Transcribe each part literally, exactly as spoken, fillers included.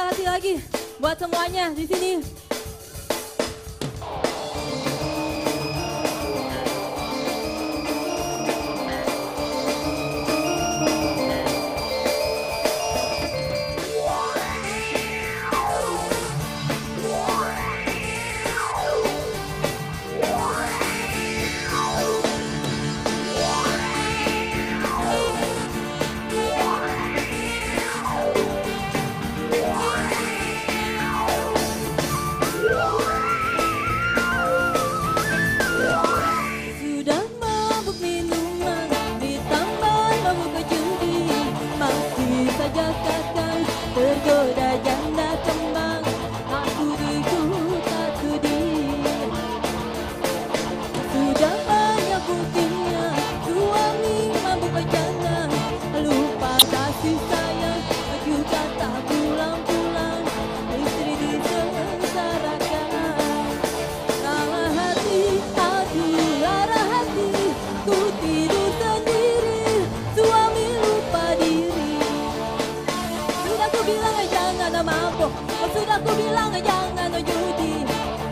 kita kasih lagi buat semuanya di sini. Sudah ku bilang jangan judi,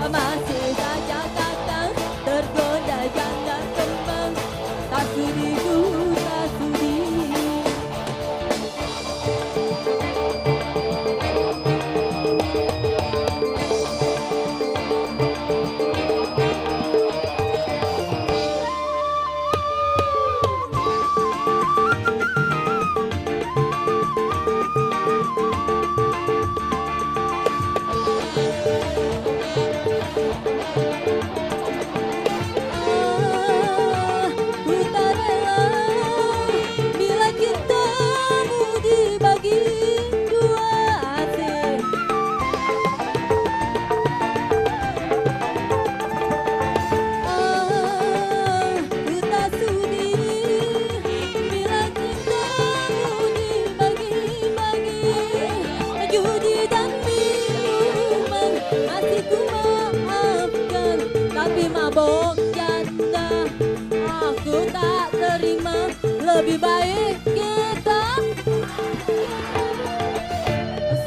masih saja kakang tergoda jangan kembang. Tak sudi ku, tak sudi. Mabuk janda, aku tak terima. Lebih baik kita.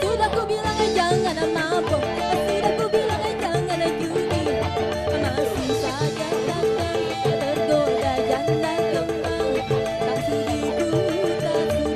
Sudah ku bilang jangan mabuk, sudah ku bilang jangan judi. Masih saja datang tergoda janda kembang. Tak sudi ku, tak sudi.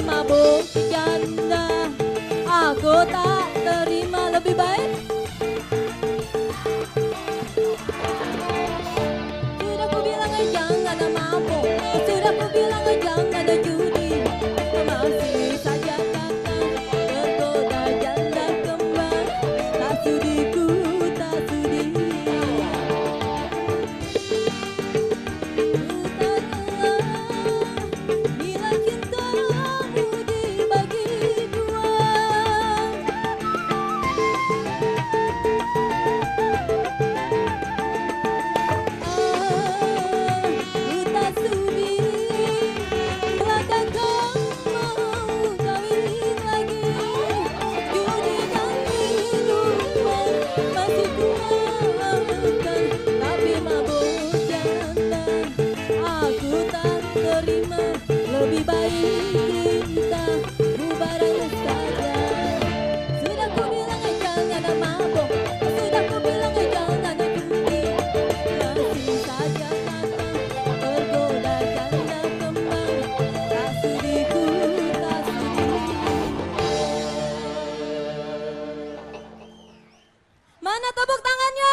Mabuk janda, aku tak terima. Lebih baik sudah ku bilang jangan mabuk, sudah ku bilang jangan judi. Masih saja datang tergoda janda kembang. Tak sudi ku, tak sudi. Lebih baik kita bubaran saja. Sudah ku bilang jangan mabuk, sudah ku bilang jangan judi. Masih saja datang tergoda janda kembang. Tak sudi ku, tak sudi. Mana tepuk tangannya?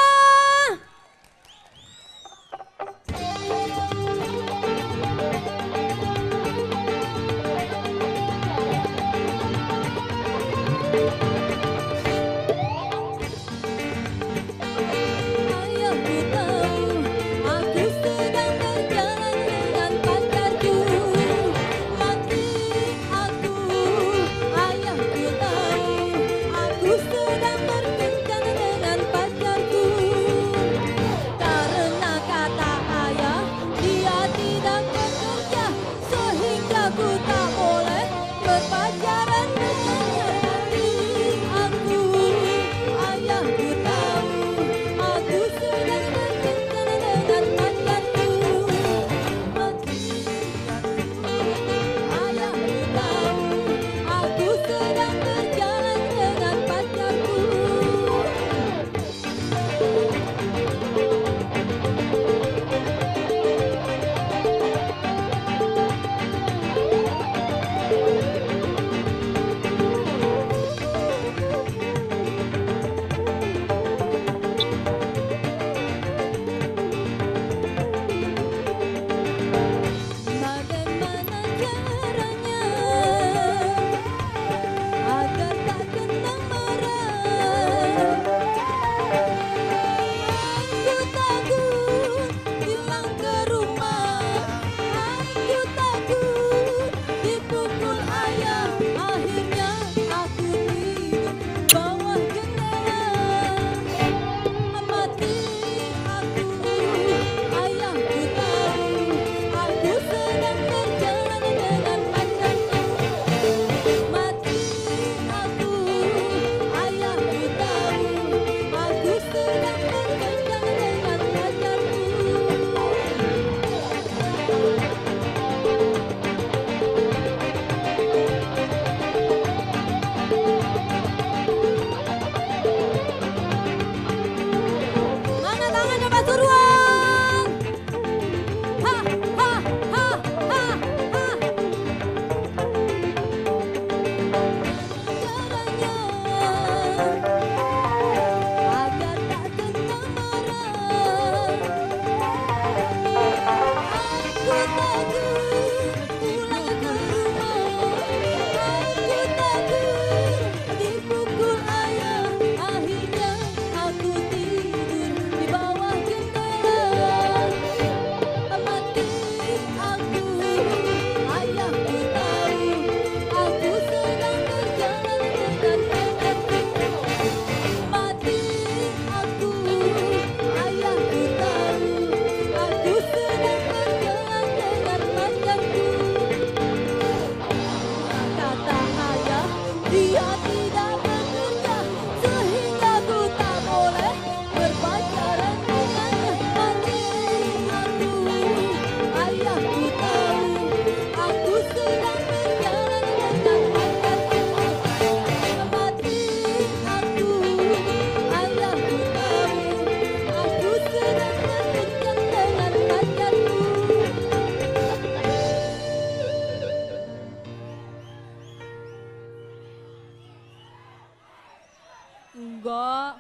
Enggak,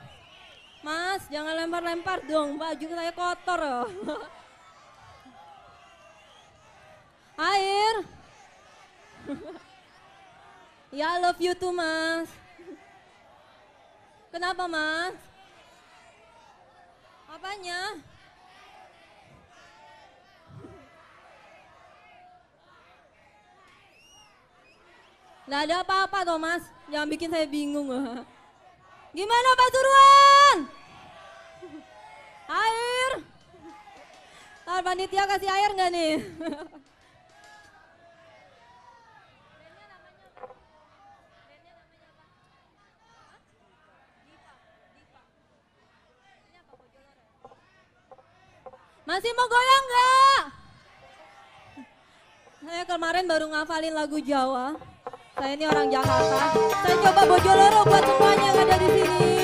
Mas, jangan lempar-lempar dong, baju saya kotor loh. Air. Ya, I love you too, Mas. Kenapa, Mas? Apanya? Nggak ada apa-apa toh, Mas, jangan bikin saya bingung. Gimana Pasuruan? Air? Ntar panitia kasih air nggak nih? Masih mau goyang nggak? Saya kemarin baru ngafalin lagu Jawa. Saya ini orang Jakarta, saya coba Bojonegoro buat semuanya yang ada di sini.